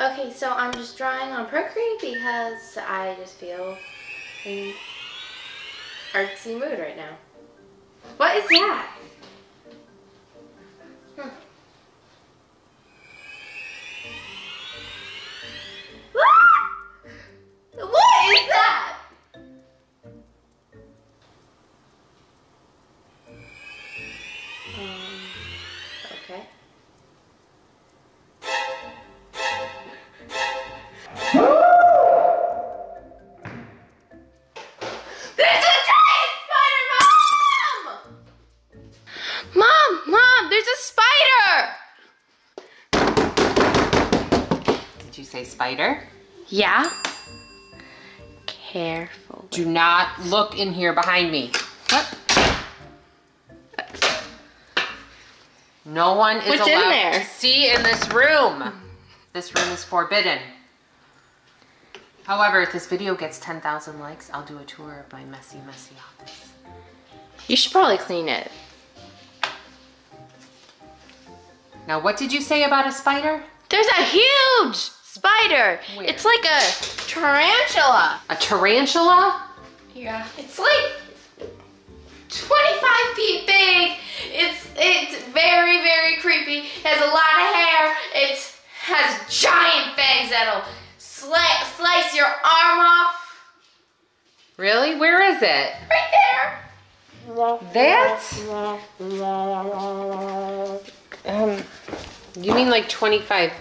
Okay, so I'm just drawing on Procreate because I just feel in artsy mood right now. What is that? Spider? Yeah. Careful. Do not look in here behind me. What? No one is allowed to see in this room. This room is forbidden. However, if this video gets 10,000 likes, I'll do a tour of my messy, messy office. You should probably clean it. Now, what did you say about a spider? There's a huge spider. Weird. It's like a tarantula. A tarantula? Yeah. It's like 25 feet big. It's very, very creepy. It has a lot of hair. It has giant fangs that'll slice your arm off. Really? Where is it? Right there. That? You mean like 25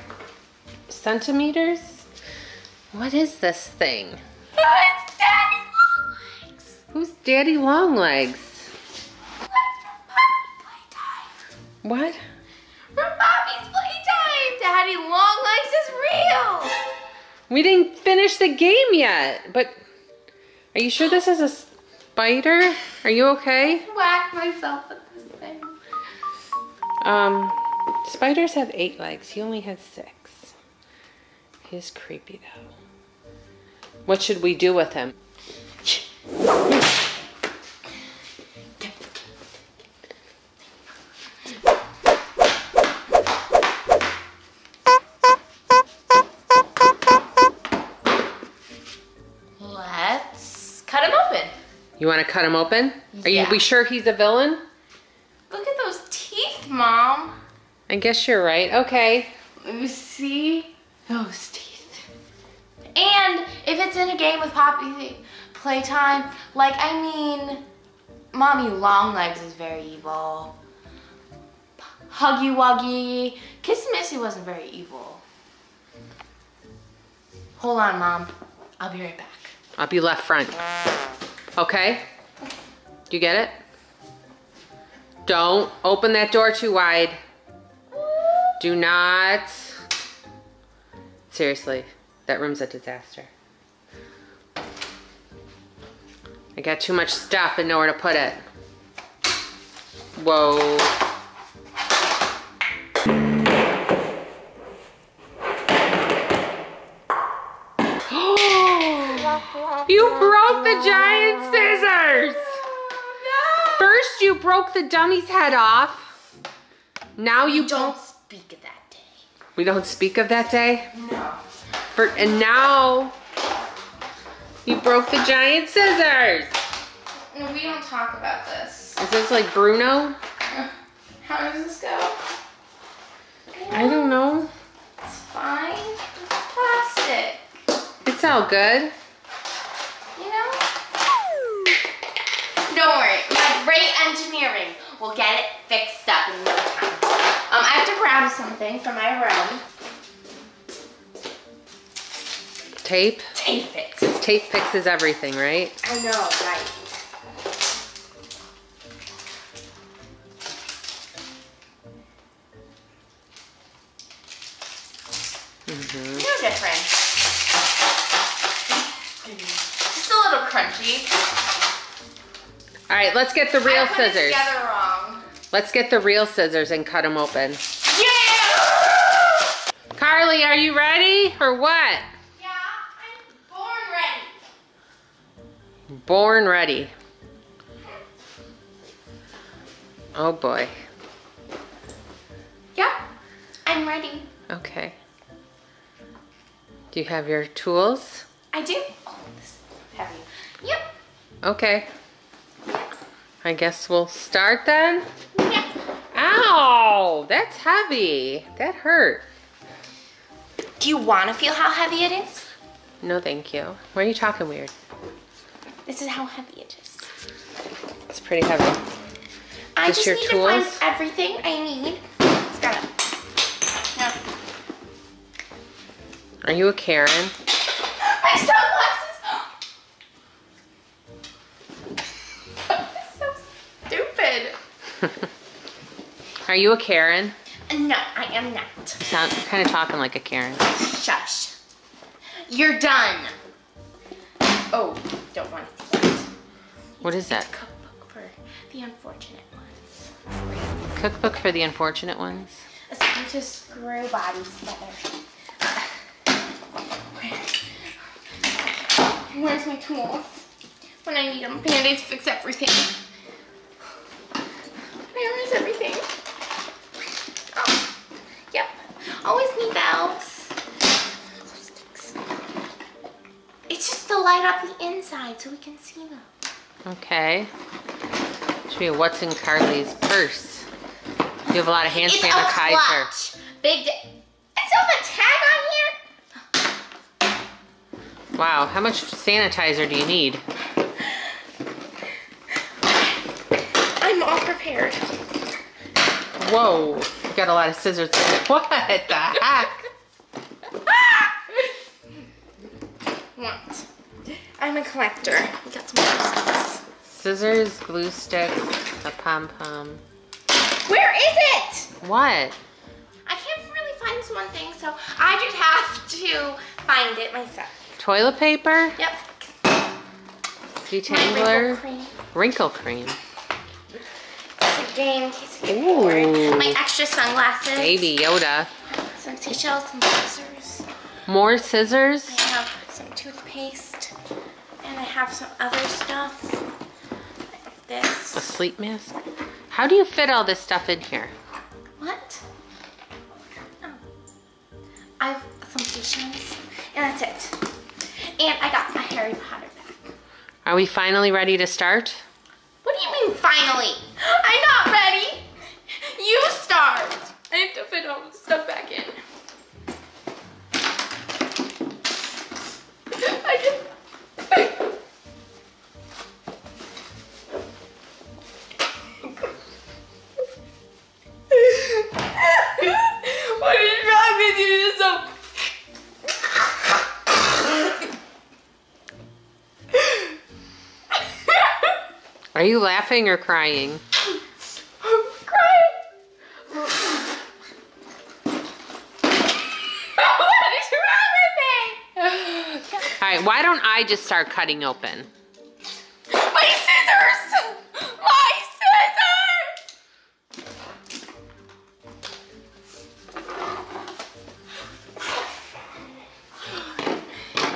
centimeters? What is this thing? Oh, it's Daddy Long Legs. Who's Daddy Long Legs? Like from Poppy Playtime. What? From Poppy's Playtime. Daddy Long Legs is real. We didn't finish the game yet, but are you sure this is a spider? Are you okay? I whacked myself with this thing. Spiders have 8 legs. He only has 6. He is creepy though. What should we do with him? Let's cut him open. You want to cut him open? Are we sure he's a villain? Look at those teeth, Mom. I guess you're right. Okay. You see those teeth. And if it's in a game with Poppy Playtime, like, I mean, Mommy Long Legs is very evil. Huggy Wuggy. Kissy Missy wasn't very evil. Hold on, Mom. I'll be right back. I'll be left front. Okay? Do you get it? Don't open that door too wide. Do not. Seriously, that room's a disaster. I got too much stuff and nowhere to put it. Whoa. You broke the giant scissors! No. First you broke the dummy's head off. Now you don't speak of that day. We don't speak of that day? No. And now you broke the giant scissors. No, we don't talk about this. Is this like Bruno? How does this go? I don't know. It's fine. It's plastic. It's all good. You know? Don't worry. My great engineering will get it fixed up in no time. I have to grab something from my room. Tape? Tape fix. Because tape fixes everything, right? I know, right. Mm-hmm. No different. Just a little crunchy. All right, let's get the real scissors. I put it together wrong. Let's get the real scissors and cut them open. Yeah! Carly, are you ready or what? Yeah, I'm born ready. Born ready. Oh boy. Yeah, I'm ready. Okay. Do you have your tools? I do. Oh, this is heavy. Yep. Okay. I guess we'll start then? Yeah. Ow! That's heavy. That hurt. Do you want to feel how heavy it is? No, thank you. Why are you talking weird? This is how heavy it is. It's pretty heavy. I just need tools? To find everything I need. It's got it. No. Are you a Karen? My sunglasses! That's so stupid. Are you a Karen? No, I am not. You sound kind of talking like a Karen. Shush. You're done. Oh, don't want to see that. What is that? Cookbook for the unfortunate ones. Cookbook for the unfortunate ones? It's time to screw bodies together. Where's my tools? When I need them, Band-Aids fix everything. Where is everything? Oh, yep. Always need valves. It's just to light up the inside so we can see them. Okay. Should be what's in Carly's purse. You have a lot of hand sanitizer. It's a clutch. Big day. Is there a tag on here? Wow, how much sanitizer do you need? I'm all prepared. Whoa, you got a lot of scissors. What the heck? Want. I'm a collector. We got some stuff. Scissors, glue sticks, a pom-pom. Where is it? What? I can't really find this one thing, so I just have to find it myself. Toilet paper? Yep. Detangler? Wrinkle cream. It's a game in case I get bored. My extra sunglasses. Baby Yoda. Some seashells, some scissors. More scissors? I have some toothpaste, and I have some other stuff. Like this. A sleep mask? How do you fit all this stuff in here? What? Oh. I have some seashells, and that's it. And I got my Harry Potter bag. Are we finally ready to start? What do you mean finally? I'm not ready. You start. I have to fit all this stuff back in. Are you laughing or crying? I'm crying. What is wrong with me? All right, why don't I just start cutting open? My scissors! My scissors!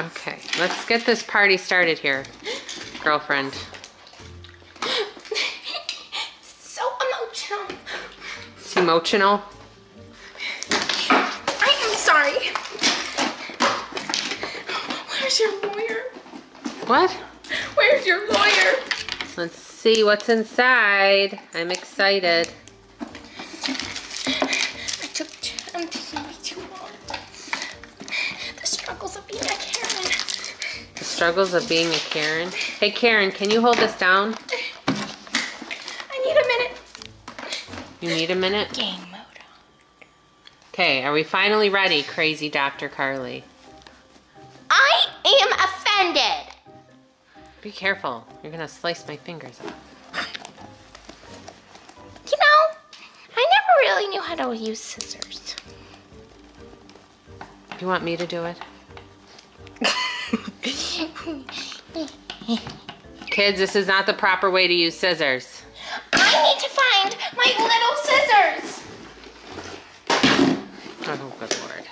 Okay, let's get this party started here, girlfriend. Emotional. I am sorry. Where's your lawyer? What? Where's your lawyer? Let's see what's inside. I'm excited. I'm taking me too long. The struggles of being a Karen. The struggles of being a Karen? Hey Karen, can you hold this down? You need a minute? Game mode on. Okay, are we finally ready, crazy Dr. Carly? I am offended. Be careful. You're gonna slice my fingers off. You know, I never really knew how to use scissors. You want me to do it? Kids, this is not the proper way to use scissors. I need to find my little scissors. Oh, good Lord.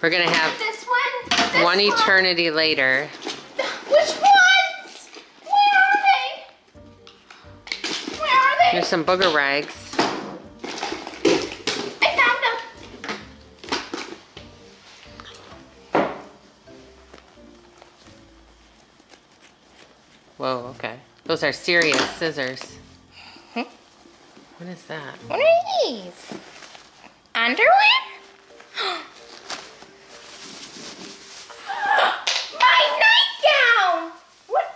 We're going to have this one, this one eternity later. Which ones? Where are they? Where are they? There's some booger rags. I found them. Whoa, okay. Those are serious scissors. What is that? What are these? Underwear? My nightgown! What?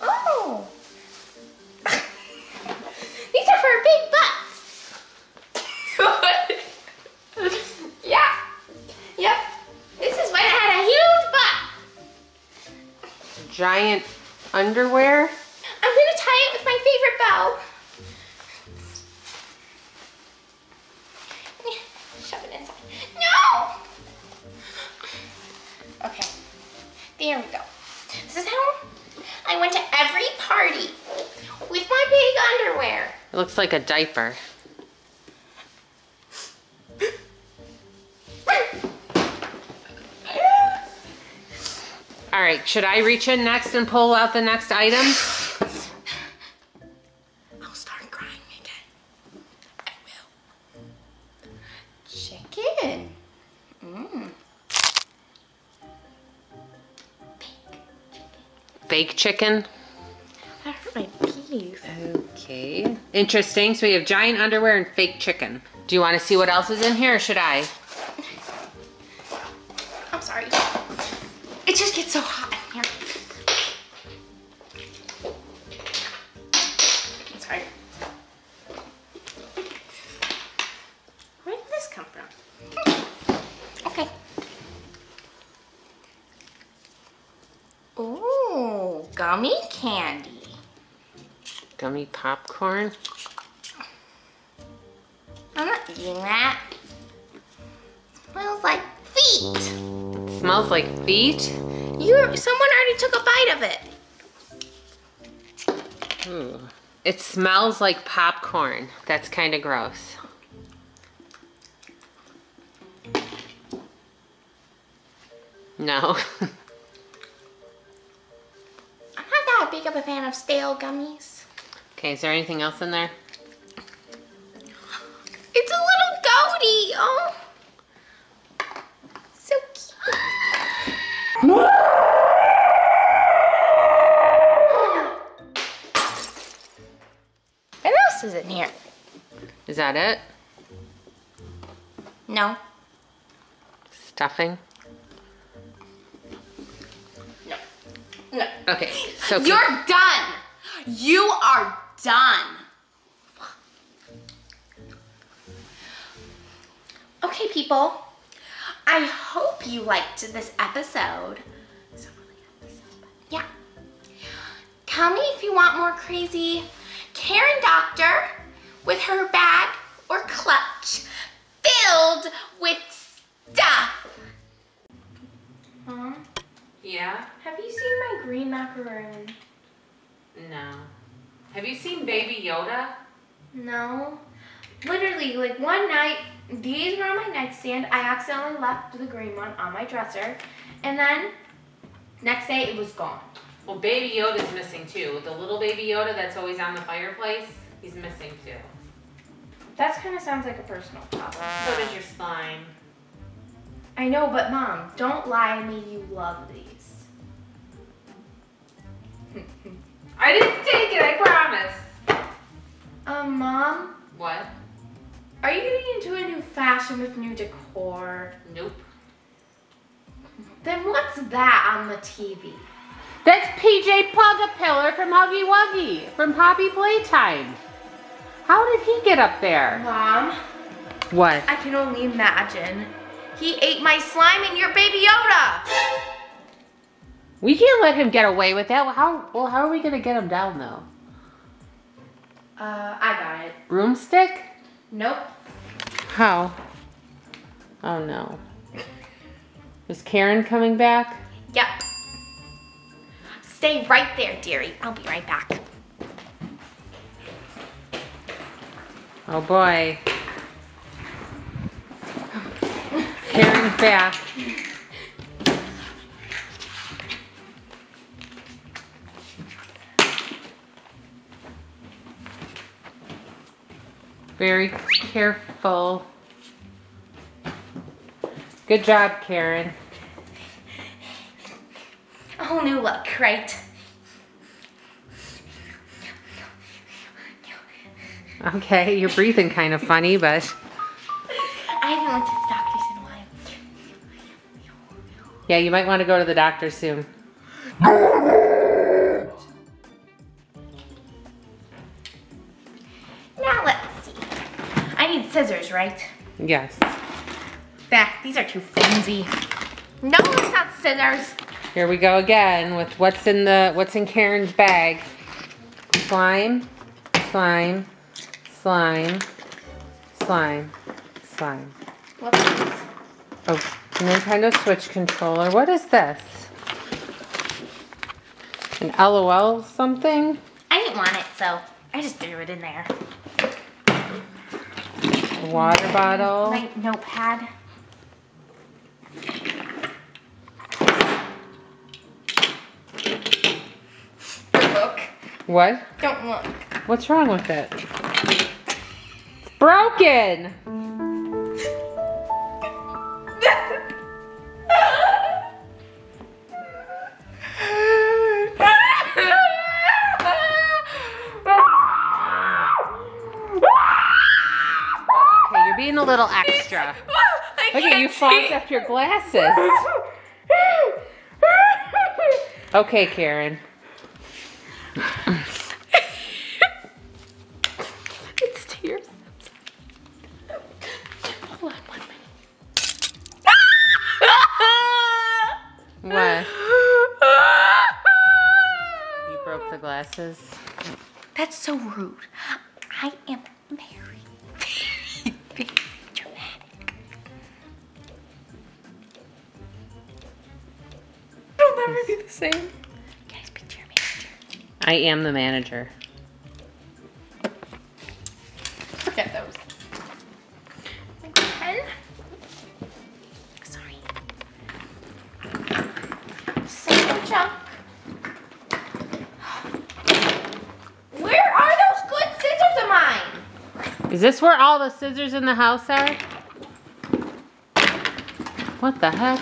Oh! These are for big butts. Yeah. Yep. This is when I had a huge butt. Giant underwear? I'm gonna tie it with my favorite bow. Shove it inside. No! Okay. There we go. This is how I went to every party with my big underwear. It looks like a diaper. All right, should I reach in next and pull out the next item? I'll start crying again. I will. Chicken. Mmm. Fake chicken? That hurt my teeth. Okay. Interesting. So we have giant underwear and fake chicken. Do you want to see what else is in here or should I? I'm sorry. It just gets so hot in here. I'm sorry. Where did this come from? Okay. Ooh, gummy candy. Gummy popcorn. I'm not eating that. It smells like feet. Smells like feet. Someone already took a bite of it. Ooh. It smells like popcorn. That's kind of gross. No. I'm not that big of a fan of stale gummies. Okay, is there anything else in there? It's a little goatee. Oh. What else is in here? Is that it? No. Stuffing? No. No. Okay. So you're done. You are done. Okay, people. I hope you liked this episode. Yeah. Tell me if you want more crazy Karen Doctor with her bag or clutch filled with stuff. Mom? Yeah? Have you seen my green macaroon? No. Have you seen Baby Yoda? No. Literally, like one night, these were on my nightstand. I accidentally left the green one on my dresser. And then next day it was gone. Well, Baby Yoda's missing too. The little Baby Yoda that's always on the fireplace, he's missing too. That kind of sounds like a personal problem. So does your slime. I know, but Mom, don't lie to me. You love these. I didn't take it, I promise. Mom? What? Are you getting into a new fashion with new decor? Nope. Then what's that on the TV? That's PJ Pug-a-Pillar from Huggy Wuggy from Poppy Playtime. How did he get up there? Mom. What? I can only imagine. He ate my slime and your Baby Yoda. We can't let him get away with that. How are we gonna get him down though? I got it. Broomstick? Nope. How? Oh no. Is Karen coming back? Yep. Stay right there, dearie. I'll be right back. Oh boy. Karen's back. Very careful. Good job, Karen. A whole new look, right? Okay, you're breathing kind of funny, but... I haven't went to the doctor in a while. Yeah, you might want to go to the doctor soon. Now let's see. I need scissors, right? Yes. Bah, these are too flimsy. No, it's not scissors. Here we go again with what's in Karen's bag. Slime, slime, slime, slime, slime. What's this? Oh, Nintendo Switch controller. What is this? An LOL something? I didn't want it, so I just threw it in there. A water bottle. My notepad. What? Don't look. What's wrong with it? It's broken! Okay, you're being a little extra. Look at you, fogged up your glasses. Okay, Karen. It's tears. Hold on 1 minute. What? You broke the glasses. That's so rude. I am married. Very dramatic. It'll never be the same. I am the manager. Forget those. Okay. Sorry. So junk. Where are those good scissors of mine? Is this where all the scissors in the house are? What the heck?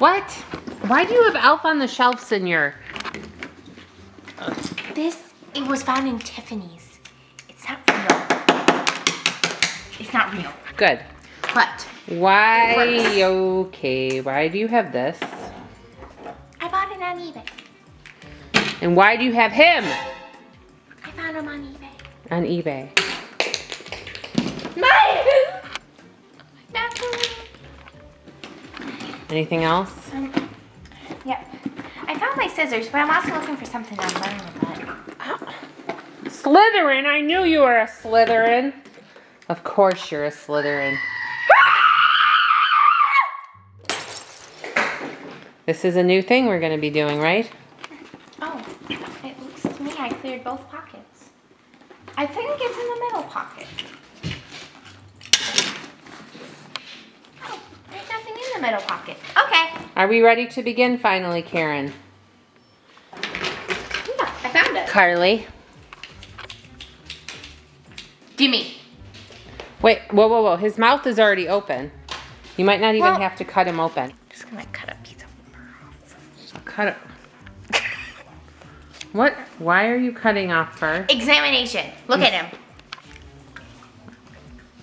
What? Why do you have Elf on the Shelves in your... It was found in Tiffany's. It's not real. It's not real. Good. But. Why? Okay. Why do you have this? I bought it on eBay. And why do you have him? I found him on eBay. On eBay. Anything else? Yep. I found my scissors, but I'm also looking for something I'm learning about. Slytherin, I knew you were a Slytherin. Of course you're a Slytherin. This is a new thing we're going to be doing, right? Oh, it looks to me I cleared both pockets. I think it's in the middle pocket. Oh, there's nothing in the middle pocket. Okay. Are we ready to begin finally, Karen? Yeah, I found it. Carly. Gimme. Wait, whoa, whoa, whoa. His mouth is already open. You might not even have to cut him open. I'm just going to cut a piece of fur off. Cut it. What? Why are you cutting off fur? Examination. Look at him.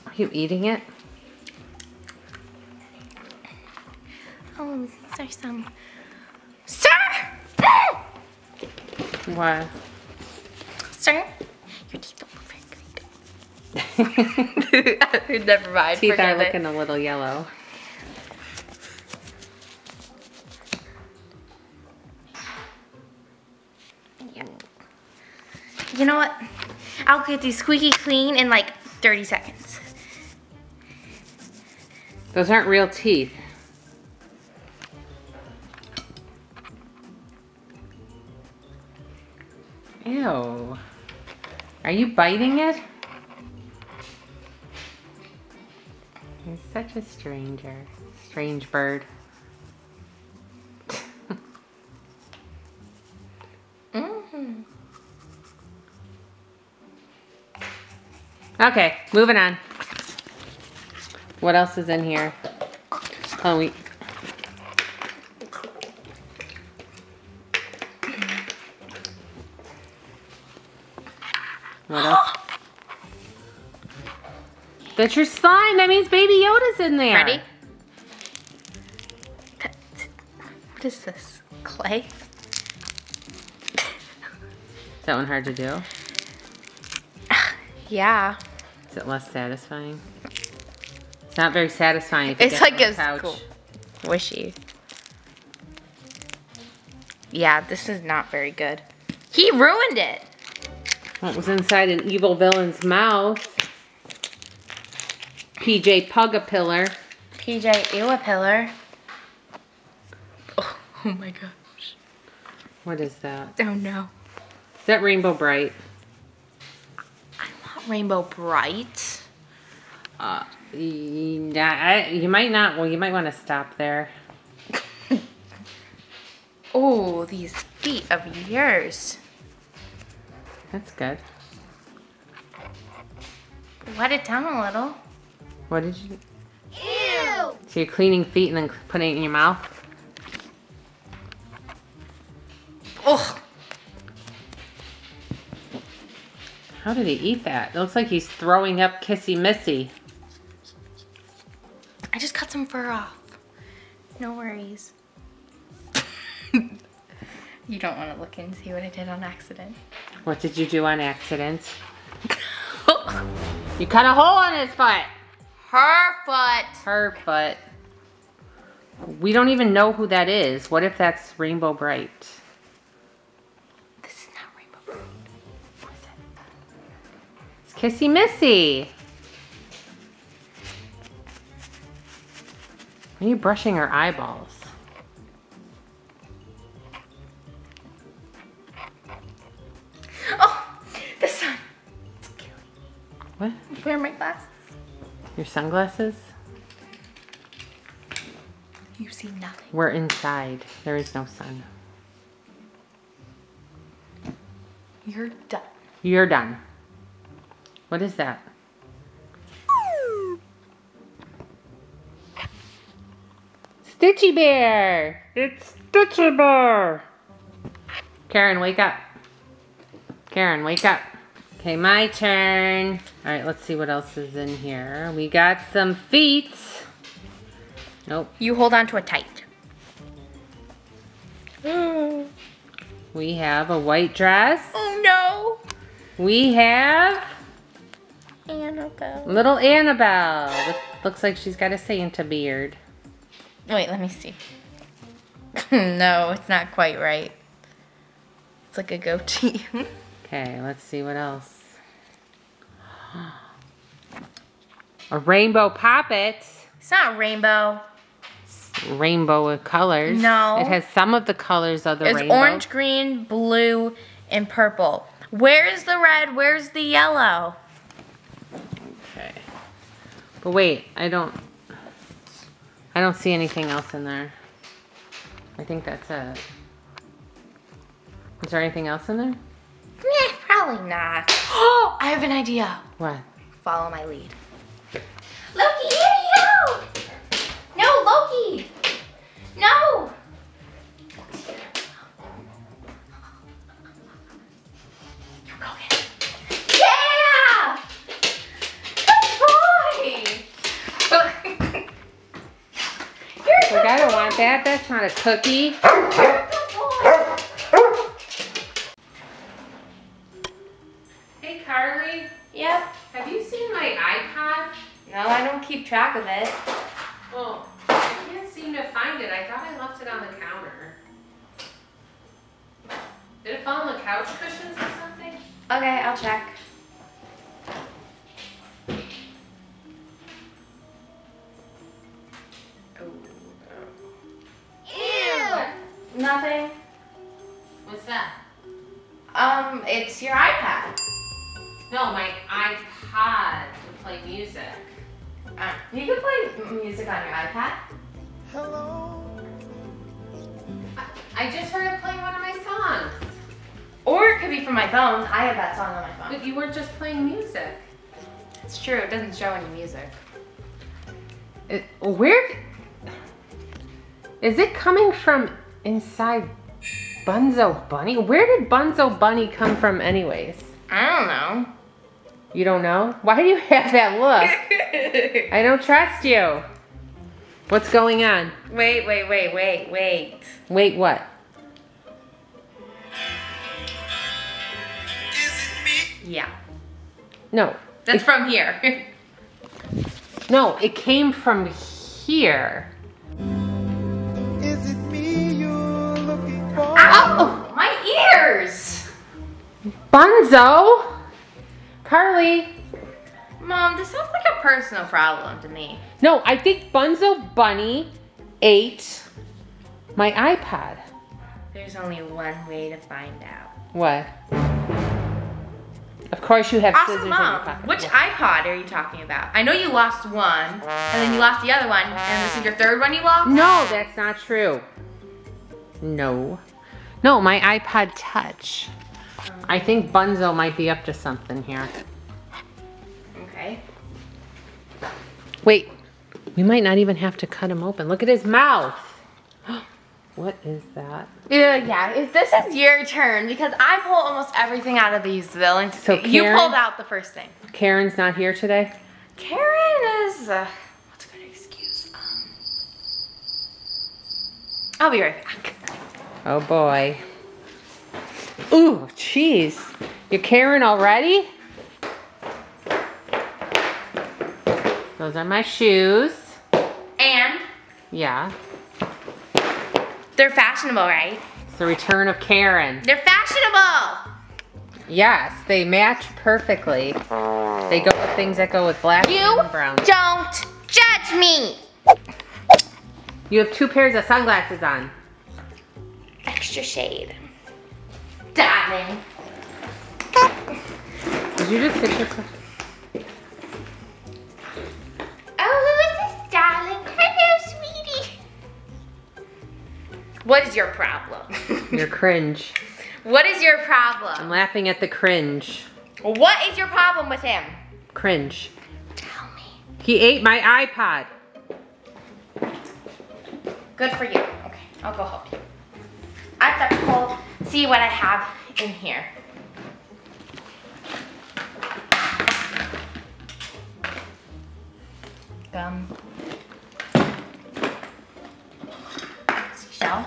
Are you eating it? Oh, these are some... Sir! What? Sir? Your teeth don't... Never mind. Teeth are looking a little yellow. Yeah. You know what? I'll get these squeaky clean in like 30 seconds. Those aren't real teeth. Ew. Are you biting it? You're such a stranger. Strange bird. Okay, moving on. What else is in here? Oh, we... What else? That's your slime. That means Baby Yoda's in there. Ready? What is this? Clay? Is that one hard to do? Yeah. Is it less satisfying? It's not very satisfying. If you it's like a cool, squishy. Yeah, this is not very good. He ruined it. What was inside an evil villain's mouth? PJ Pug-a-Pillar. PJ Ew-a-Pillar. Oh my gosh. What is that? Oh no. Is that Rainbow Bright? I want Rainbow Bright. You might not. Well, you might want to stop there. Oh, these feet of yours. That's good. Wet it down a little. What did you? Ew. So you're cleaning feet and then putting it in your mouth. Oh. How did he eat that? It looks like he's throwing up Kissy Missy. I just cut some fur off. No worries. You don't want to look and see what I did on accident. What did you do on accident? You cut a hole in his foot. Her foot. Her foot. We don't even know who that is. What if that's Rainbow Bright? Kissy Missy. Are you brushing her eyeballs? Oh, the sun. It's killing me. What? I'm wearing my glasses. Your sunglasses? You see nothing. We're inside. There is no sun. You're done. You're done. What is that? Stitchy Bear! It's Stitchy Bear! Karen, wake up. Karen, wake up. Okay, my turn. All right, let's see what else is in here. We got some feet. Nope. You hold on to it tight. Mm. We have a white dress. Oh, no! We have... Annabelle. Little Annabelle. Looks like she's got a Santa beard. Wait, let me see. No, it's not quite right. It's like a goatee. Okay, let's see what else. A rainbow poppet. It's not rainbow. It's rainbow of colors. No. It has some of the colors of the rainbow. It's orange, green, blue, and purple. Where's the red? Where's the yellow? But wait, I don't see anything else in there. I think that's it. Is there anything else in there? Nah, probably not. Oh, I have an idea. What? Follow my lead. Loki, here you go! No, Loki! No! You go get it. Yeah! I don't want that. That's not a cookie. Hey, Carly. Yeah? Have you seen my iPod? No, I don't keep track of it. Well, I can't seem to find it. I thought I left it on the counter. Did it fall on the couch cushions or something? Okay, I'll check. Nothing. What's that? It's your iPad. No, my iPod to play music. You can play music on your iPad. Hello. I just heard it play one of my songs. Or it could be from my phone. I have that song on my phone. But you weren't just playing music. It's true. It doesn't show any music. Where is it coming from? Inside Bunzo Bunny? Where did Bunzo Bunny come from anyways? I don't know. You don't know? Why do you have that look? I don't trust you. What's going on? Wait. Wait what? Is it me? Yeah. No. That's from here. No, it came from here. Is it me you're looking for? Ow! My ears! Bunzo! Carly! Mom, this sounds like a personal problem to me. No, I think Bunzo Bunny ate my iPod. There's only one way to find out. What? Of course you have scissors in your pocket. Which iPod are you talking about? I know you lost one, and then you lost the other one, and this is your third one you lost? No, that's not true. No. No, my iPod Touch. I think Bunzo might be up to something here. Okay. Wait, we might not even have to cut him open. Look at his mouth. What is that? Yeah, this is your turn because I pull almost everything out of these villains. So Karen, you pulled out the first thing. Karen's not here today? Karen is, what's a good excuse? I'll be right back. Oh boy. Ooh, jeez. You're Karen already? Those are my shoes. And? Yeah. They're fashionable, right? It's the return of Karen. They're fashionable! Yes, they match perfectly. They go with things that go with black and brown. You don't judge me! You have two pairs of sunglasses on. Extra shade. Darling. Did you just fix yourself? Oh, who is this, darling? Hello, sweetie. What is your problem? You're cringe. What is your problem? I'm laughing at the cringe. What is your problem with him? Cringe. Tell me. He ate my iPod. Good for you. Okay, I'll go help you. I have to pull, see what I have in here. Gum. Seashell.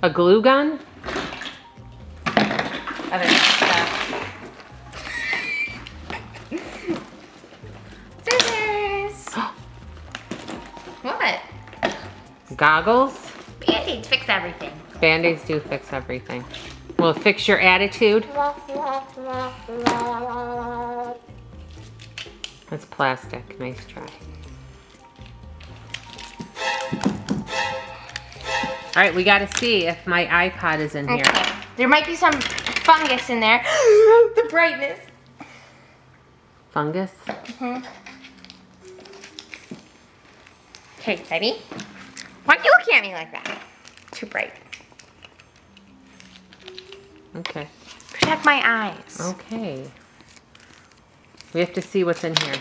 A glue gun? Other stuff. Scissors! What? Goggles? Band-aids fix everything. Band-aids do fix everything. Will it fix your attitude? That's plastic. Nice try. All right, we got to see if my iPod is in here. There might be some fungus in there. The brightness. Fungus? Mm-hmm. Okay, ready? Why'd you look at me like that? Too bright. Okay. Protect my eyes. Okay. We have to see what's in here.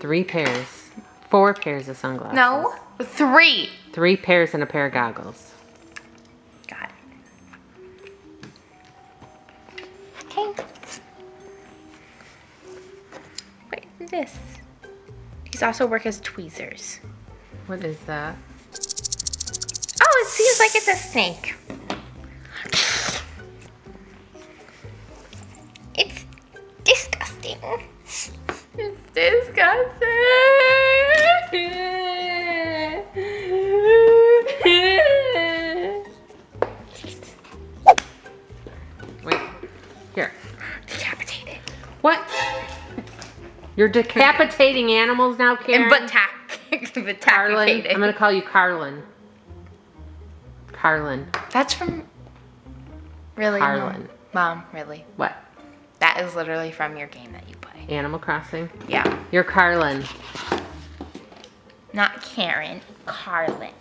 Three pairs. Four pairs of sunglasses. No, three. Three pairs and a pair of goggles. Got it. Okay. What is this? These also work as tweezers. What is that? Oh, it seems like it's a snake. It's disgusting. It's disgusting. Wait, here. Decapitate it. What? You're decapitating animals now, Karen? But Carlin, I'm gonna call you Carlin. Carlin. That's from... Really? Carlin. Mom, really? What? That is literally from your game that you play. Animal Crossing? Yeah. You're Carlin. Not Karen. Carlin.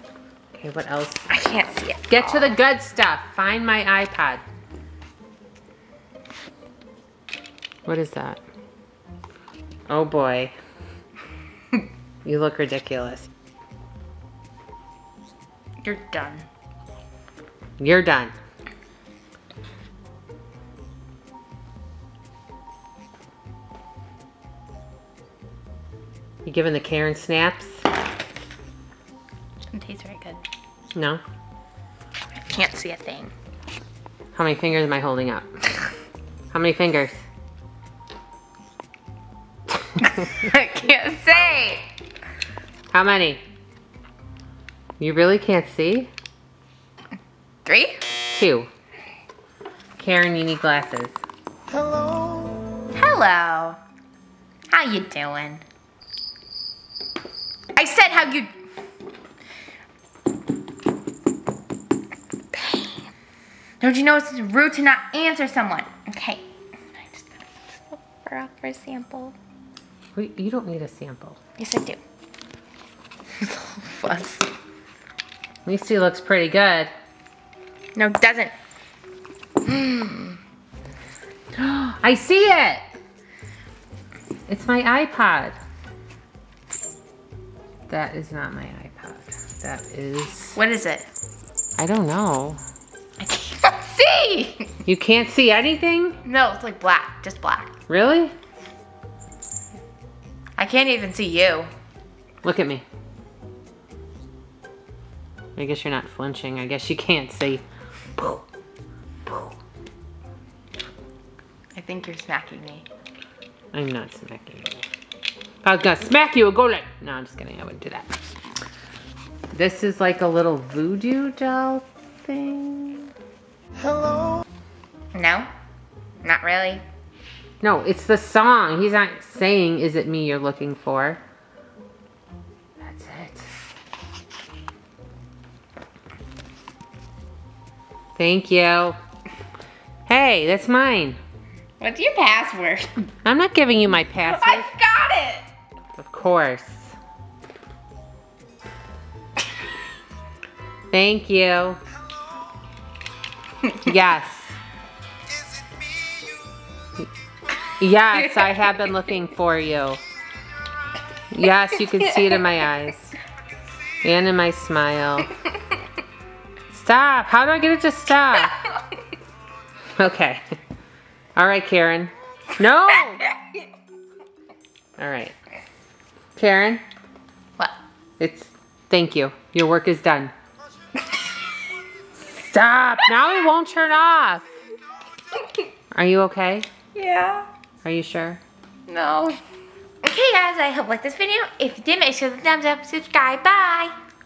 Okay, what else? I can't see it. Get to the good stuff. Find my iPod. What is that? Oh boy. You look ridiculous. You're done. You're done. You giving the Karen snaps? Doesn't taste very good. No? I can't see a thing. How many fingers am I holding up? How many fingers? I can't say. How many? You really can't see? 3? 2. Karen, you need glasses. Hello. Hello. How you doing? I said how you... Don't you know it's rude to not answer someone? Okay. I just gotta put this little fur out for a sample. Wait, you don't need a sample. Yes, I do. It's all fuss. At least he looks pretty good. No, it doesn't. I see it! It's my iPod. That is not my iPod. That is... What is it? I don't know. I can't see! You can't see anything? No, it's like black. Just black. Really? I can't even see you. Look at me. I guess you're not flinching. I guess you can't see. Pooh. Pooh. I think you're smacking me. I'm not smacking you. If I was gonna smack you, I'd go like... No, I'm just kidding. I wouldn't do that. This is like a little voodoo doll thing. Hello? No? Not really. No, it's the song. He's not saying, is it me you're looking for? That's it. Thank you. Hey, that's mine. What's your password? I'm not giving you my password. I've got it! Of course. Thank you. Yes. Is it me you're looking for? Yes, I have been looking for you. Yes, you can see it in my eyes. And in my smile. Stop! How do I get it to stop? Okay. All right, Karen. No! All right. Karen? What? It's, thank you. Your work is done. Stop! Now it won't turn off. Are you okay? Yeah. Are you sure? No. Okay, guys. I hope you liked this video. If you did, make sure to thumbs up, subscribe. Bye!